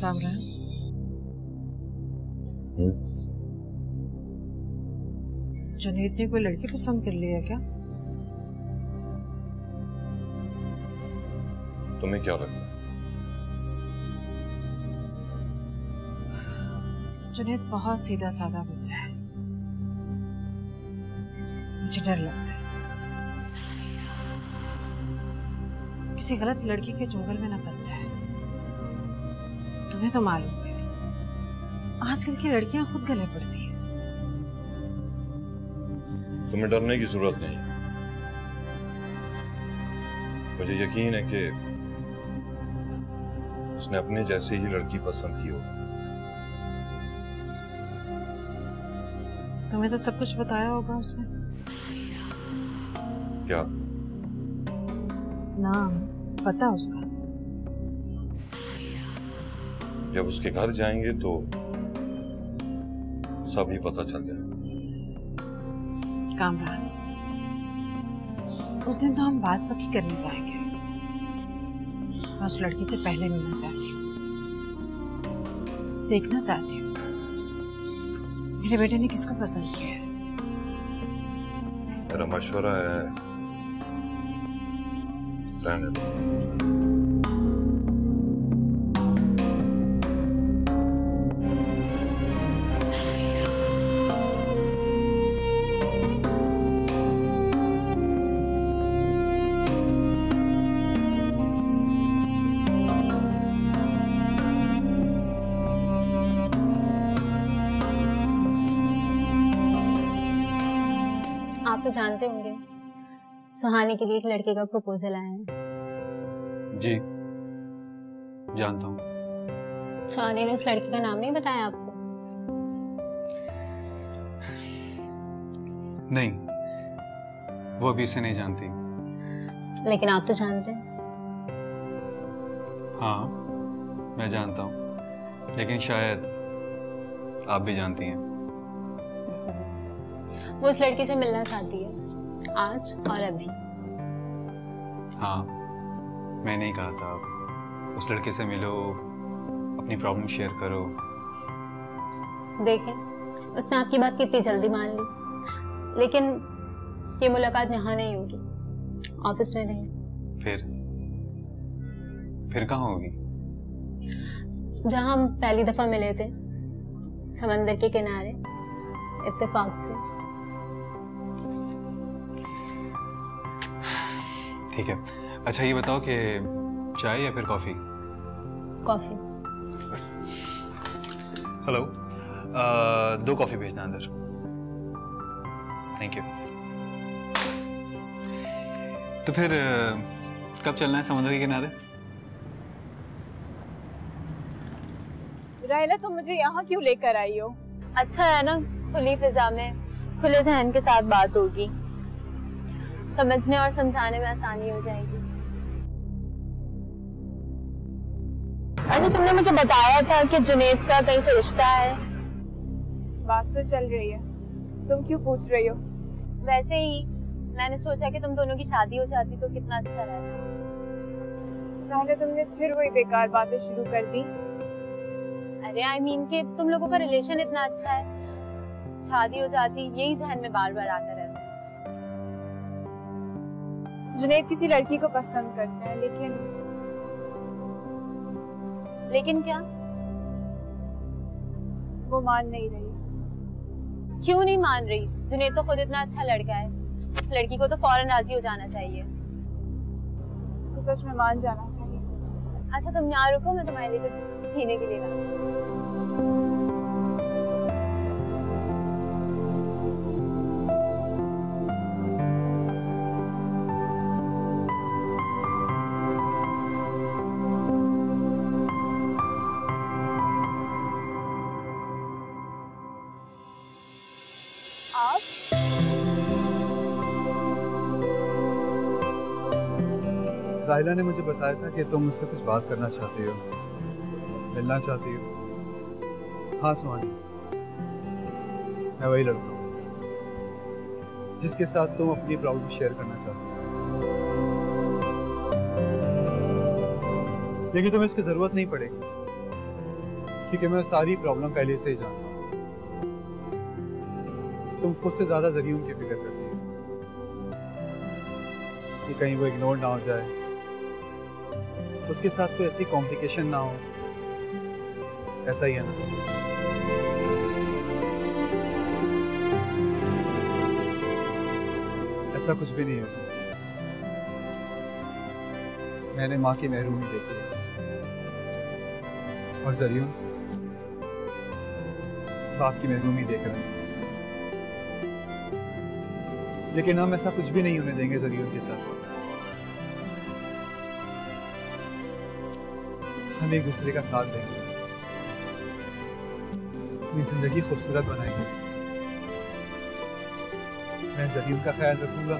कामरान, जुनैद ने कोई लड़की पसंद कर लिया क्या? तुम्हें क्या लगता है? जुनैद बहुत सीधा साधा बच्चा है, मुझे डर लगता है किसी गलत लड़की के चुंगल में न फंस जाए। तुम्हें तो मालूम है आजकल की लड़कियां खुद गले पड़ती हैं। तुम्हें डरने की जरूरत नहीं, मुझे यकीन है कि उसने अपने जैसी ही लड़की पसंद की होगी। तुम्हें तो सब कुछ बताया होगा उसने। क्या नाम पता उसका? जब उसके घर जाएंगे तो सब ही पता चल जाएगा। कामरान, उस दिन तो हम बात पक्की करने जाएंगे। मैं उस लड़की से पहले मिलना चाहती हूँ, देखना चाहती हूँ मेरे बेटे ने किसको पसंद किया है। मेरा मशवरा है रहने दो। तो जानते होंगे सुहानी के लिए एक लड़के का प्रपोजल आया है। जी जानता हूँ। सुहानी ने उस लड़के का नाम नहीं बताया आपको? नहीं, वो अभी उसे नहीं जानती। लेकिन आप तो जानते हैं। हाँ मैं जानता हूँ, लेकिन शायद आप भी जानती हैं। वो उस लड़की से मिलना चाहती है आज और अभी। हाँ मैंने ही कहा था आप उस लड़के से मिलो, अपनी प्रॉब्लम शेयर करो। देखें उसने आपकी बात कितनी जल्दी मान ली, लेकिन ये मुलाकात यहाँ नहीं होगी, ऑफिस में नहीं। फिर कहाँ होगी? जहाँ हम पहली दफा मिले थे, समंदर के किनारे, इत्तेफाक से। ठीक है, अच्छा ये बताओ कि चाय या फिर कॉफी? कॉफी। हेलो, 2 कॉफी भेजना अंदर। Thank you. तो फिर कब चलना है समुद्र के किनारे? राहिला तुम मुझे यहाँ क्यों लेकर आई हो? अच्छा है ना, खुली फिजा में खुले जहन के साथ बात होगी, समझने और समझाने में आसानी हो जाएगी। अच्छा तुमने मुझे बताया था कि जुनैद का कहीं से रिश्ता है। बात तो चल रही है, तुम क्यों पूछ रही हो? वैसे ही मैंने सोचा कि तुम दोनों की शादी हो जाती तो कितना अच्छा रहता। पहले तुमने फिर वही बेकार बातें शुरू कर दी। अरे I mean कि तुम लोगों का रिलेशन इतना अच्छा है, शादी हो जाती, यही जहन में बार बार आता रहता। जुनैद किसी लड़की को पसंद करता है, लेकिन क्या वो मान नहीं रही। क्यों नहीं मान रही? जुनैद तो खुद इतना अच्छा लड़का है, इस लड़की को तो फौरन राजी हो जाना चाहिए, उसको सच में मान जाना चाहिए। अच्छा तुम यहाँ रुको, मैं तुम्हारे लिए कुछ पीने के लिए लाऊं। राहिला ने मुझे बताया था कि तुम मुझसे कुछ बात करना चाहती हो, मिलना चाहती हो। हाँ सुहानी, मैं वही लड़का हूँ जिसके साथ तुम अपनी प्रॉब्लम शेयर करना चाहती हो, लेकिन तुम्हें इसकी जरूरत नहीं पड़ेगी। क्योंकि मैं सारी प्रॉब्लम पहले से ही जानता हूँ। तुम खुद से ज्यादा ज़रीन की फिक्र करती हो कि कहीं वो इग्नोर ना हो जाए, उसके साथ कोई ऐसी कॉम्प्लिकेशन ना हो, ऐसा ही है ना? ऐसा कुछ भी नहीं है। मैंने माँ की महरूमी देखी है और ज़रियो बाप की महरूमी देख रहा है, लेकिन हम ऐसा कुछ भी नहीं होने देंगे ज़रियो के साथ। हम एक दूसरे का साथ देंगे, अपनी जिंदगी खूबसूरत बनाएंगे। मैं ज़रीन का ख्याल रखूंगा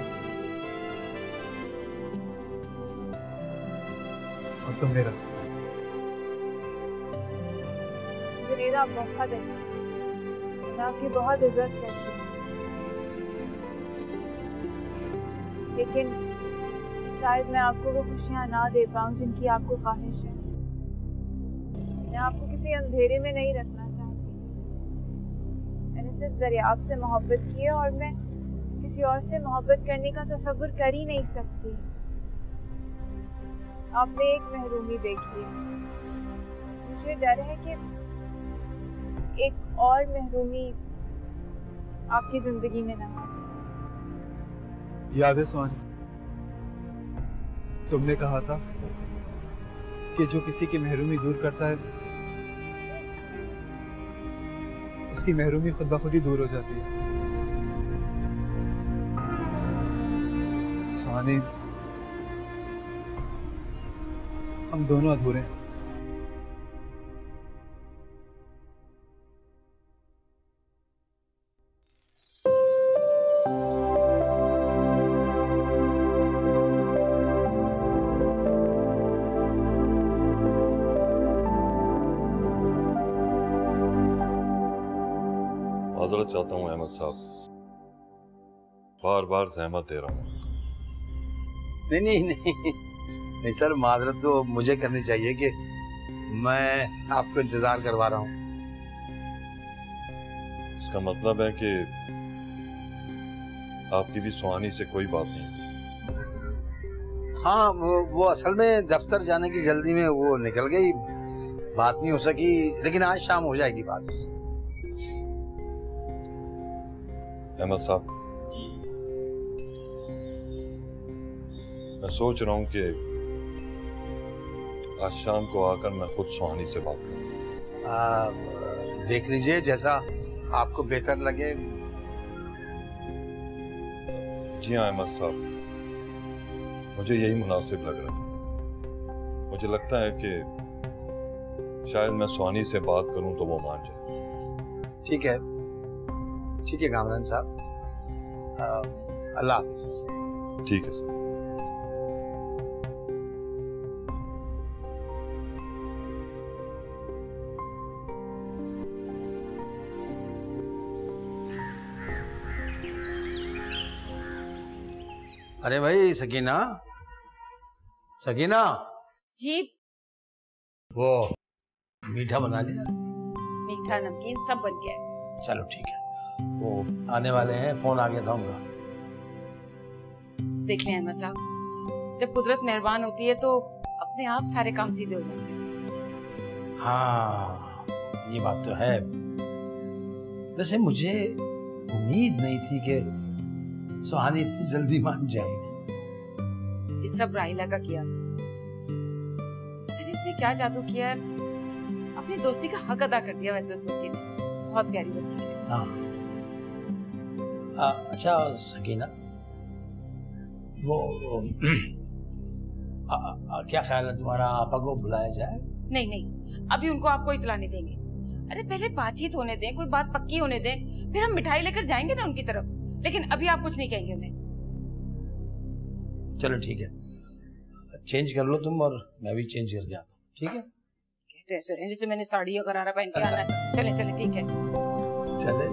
और तुम मेरा। जुनैद आप बहुत अच्छी, मैं आपकी बहुत इज्जत करती हूँ, लेकिन शायद मैं आपको वो खुशियाँ ना दे पाऊँ जिनकी आपको ख्वाहिश है। मैं आपको किसी अंधेरे में नहीं रखना चाहती। मैंने सिर्फ ज़रियाब से मोहब्बत की है और मैं किसी और से मोहब्बत करने का तसव्वुर कर ही नहीं सकती। आपने एक महरूमी देखी है, मुझे डर है कि एक और महरूमी आपकी जिंदगी में ना आ जाए। याद है सुहानी, तुमने कहा था कि जो किसी की महरूमी दूर करता है उसकी महरूमी खुद ब खुद ही दूर हो जाती है। हम दोनों अधूरे हैं। माजरत चाहता हूँ अहमद साहब, बार बार जहमत दे रहा हूँ। नहीं नहीं नहीं नहीं सर, माजरत तो मुझे करनी चाहिए कि मैं आपको इंतजार करवा रहा हूँ। इसका मतलब है कि आपकी भी सुहानी से कोई बात नहीं? हाँ, वो असल में दफ्तर जाने की जल्दी में वो निकल गई, बात नहीं हो सकी, लेकिन आज शाम हो जाएगी बात उससे। अहमद साहब, मैं सोच रहा हूँ कि आज शाम को आकर मैं खुद सुहानी से बात करूँ। देख लीजिए जैसा आपको बेहतर लगे। जी हाँ अहमद साहब, मुझे यही मुनासिब लग रहा है। मुझे लगता है कि शायद मैं सुहानी से बात करूँ तो वो मान जाए। ठीक है कामरान साहब, अल्लाह हाफिज़। ठीक है सर। अरे भाई सकीना, सकीना जी, वो मीठा बना लिया? मीठा नमकीन सब बन गया। चलो ठीक है, वो आने वाले हैं, फोन आ गया था उनका। देख लें अहमद साहब, जब कुदरत मेहरबान होती है तो अपने आप सारे काम सीधे हो जाते हैं। हाँ ये बात तो है। वैसे मुझे उम्मीद नहीं थी कि सुहानी इतनी जल्दी मान जाएगी। ये सब राहिला का किया, फिर उसने क्या जादू किया है, अपनी दोस्ती का हक अदा कर दिया। वैसे उस बच्ची ने बहुत प्यारी बच्ची है। हाँ अच्छा सकीना, वो क्या ख्याल है तुम्हारा, आपा को बुलाया जाए? नहीं नहीं, अभी उनको आपको इतला नहीं देंगे। अरे पहले बातचीत होने दें, कोई बात पक्की होने दें, फिर हम मिठाई लेकर जाएंगे ना उनकी तरफ। लेकिन अभी आप कुछ नहीं कहेंगे उन्हें। चलो ठीक है, चेंज कर लो तुम और मैं भी चेंज करके आता हूँ। ठीक है, कहते हैं सर, जैसे मैंने साड़ी और गरारा पहन के आना है। चले चले ठीक है, चले।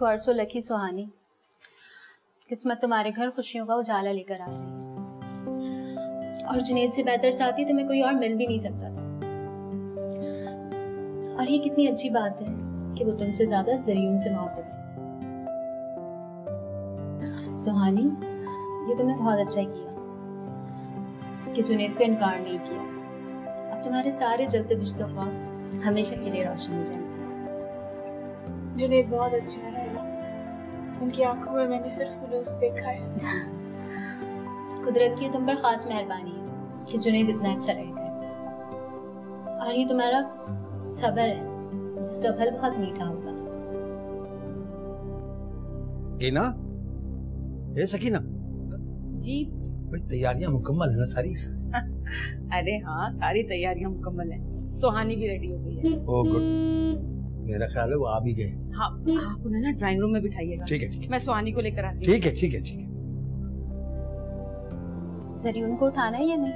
You are so lucky, सुहानी। किस्मत तुम्हारे घर खुशियों का उजाला लेकर आ गई। और जुनैद से बेहतर साथी तुम्हें कोई और मिल भी नहीं सकता था। और ये कितनी अच्छी बात है कि वो तुमसे ज्यादा ज़रीन से मोहब्बत। सुहानी, ये तुमने बहुत अच्छा किया कि जुनैद को इनकार नहीं किया। अब तुम्हारे सारे जलते बुझते ख्वाब हमेशा के लिए रोशन हो जाएंगे। जुनैद बहुत अच्छा है राहिला। उनकी आंखों में मैंने सिर्फ खुलूस देखा है। कुदरत की तुम पर खास मेहरबानी है कि जुनैद इतना अच्छा रह गया। और ये तुम्हारा सब्र है जिसका फल बहुत मीठा होगा। एना, ए सकीना। जी। भाई तैयारियां मुकम्मल है ना सारी? अरे हाँ, सारी तैयारियां मुकम्मल हैं। सुहानी भी रेडी हो गई है। Oh good. मेरा ख्याल है वो आ भी गए। हाँ, आप उन्हें ना ड्राइंग रूम में बिठाइएगा। ठीक है। मैं सुहानी को लेकर आती हूँ। ठीक है, ठीक है, ठीक है। जरी उनको उठाना है या नहीं?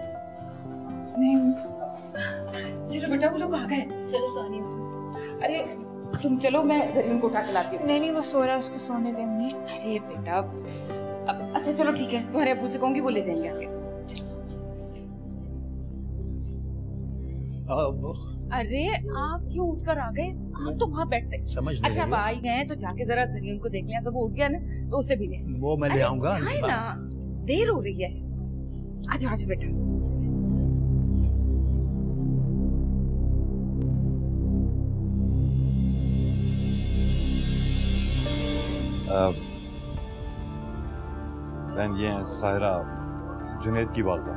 नहीं। चलो बेटा, वो लोग आ गए। चलो सुहानी। अरे तुम चलो, मैं ज़रीन को उठा के लाती हूँ। नहीं नहीं, वो सो रहा है, उसको सोने दे। अरे बेटा, अब अच्छा चलो ठीक है, तुम्हारे अबू से कहूंगी वो ले जाएंगे आगे। अरे आप क्यों उठकर आ गए? आप तो वहाँ बैठते समझ। अच्छा अब आई गए तो जाके जरा ज़रीन को देख लिया। अगर वो उठ गया ना तो उसे भी ले। वो मैं ले आऊंगा ना, देर हो रही है। आज आज बेटा। बहन, ये हैं सायरा, जुनैद की वालदा।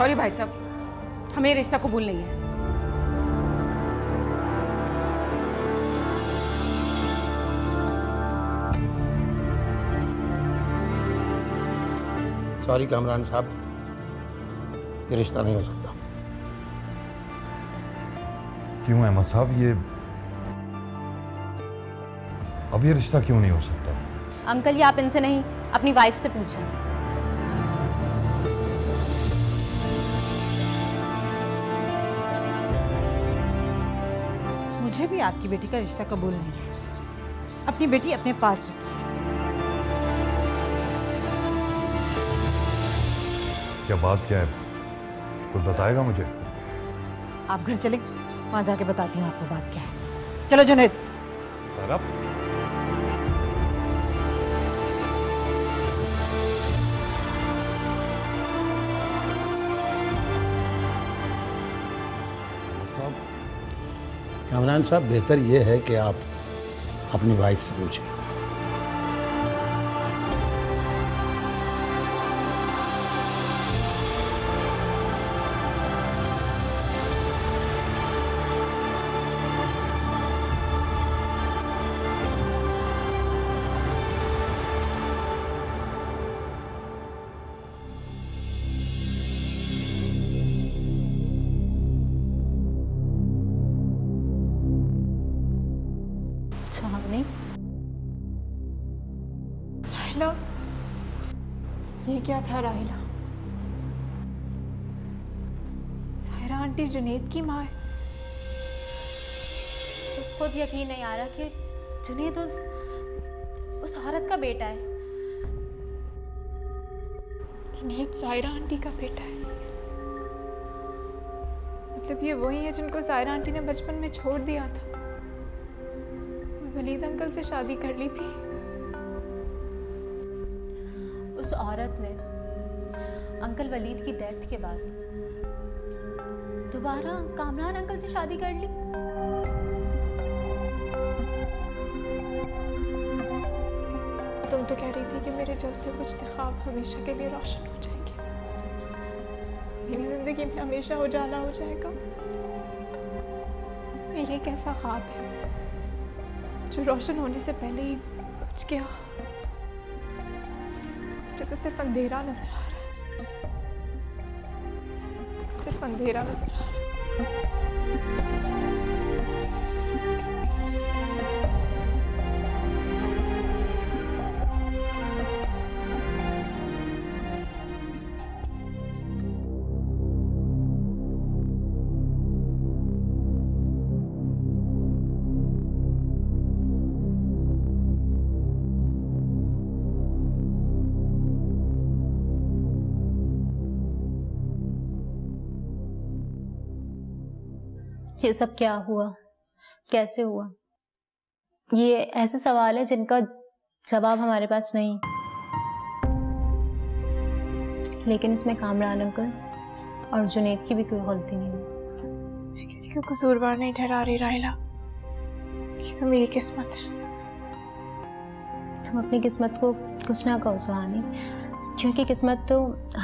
सॉरी भाई साहब, हमें रिश्ता कबूल नहीं है। सॉरी कामरान साहब, ये रिश्ता नहीं हो सकता। क्यों अहमद साहब, ये अब ये रिश्ता क्यों नहीं हो सकता? अंकल, ये आप इनसे नहीं, अपनी वाइफ से पूछें। मुझे भी आपकी बेटी का रिश्ता कबूल नहीं है। अपनी बेटी अपने पास रखिए। क्या बात क्या है? कुछ बताएगा मुझे? आप घर चले, वहां जाके बताती हूँ आपको बात क्या है। चलो जुनैद। सर आप कामरान साहब, बेहतर ये है कि आप अपनी वाइफ से पूछें। ये क्या था राहिला? सायरा आंटी जुनैद की माँ है। तो खुद यकीन नहीं आ रहा कि जुनैद उस औरत का बेटा है। जुनैद सायरा आंटी का बेटा है। मतलब ये वही है जिनको सायरा आंटी ने बचपन में छोड़ दिया था। वलीद अंकल से शादी कर ली थी। उस औरत ने अंकल वलीद की डेथ के बाद दोबारा कामरान अंकल से शादी कर ली। तुम तो कह रही थी कि मेरे जलते बुझते ख्वाब हमेशा के लिए रोशन हो जाएंगे। मेरी जिंदगी में हमेशा उजाला हो जाएगा। ये कैसा ख्वाब है जो रोशन होने से पहले ही बच गया, जो तो सिर्फ अंधेरा नजर आ रहा है, सिर्फ अंधेरा नजर आ रहा है। ये सब क्या हुआ, कैसे हुआ, ये ऐसे सवाल है जिनका जवाब हमारे पास नहीं। लेकिन इसमें कामरान अंकल और जुनैद की भी कोई गलती नहीं। मैं किसी को कसूरवार नहीं ठहरा रही राहिला, ये तो मेरी किस्मत है। तुम अपनी किस्मत को कुछ ना कहो सुहानी, क्योंकि किस्मत तो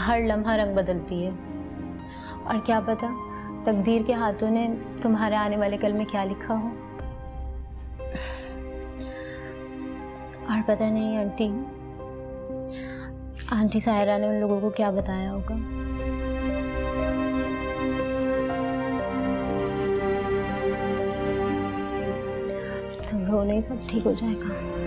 हर लम्हा रंग बदलती है और क्या पता तकदीर के हाथों ने तुम्हारे आने वाले कल में क्या लिखा हो। और पता नहीं आंटी सायरा ने उन लोगों को क्या बताया होगा। तुम रो नहीं, सब ठीक हो जाएगा।